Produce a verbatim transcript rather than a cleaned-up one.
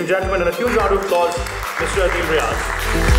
Ladies and gentlemen, and a huge round of applause, Mister Adeel Riaz.